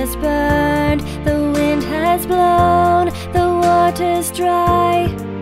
has burned, the wind has blown, the water's dry.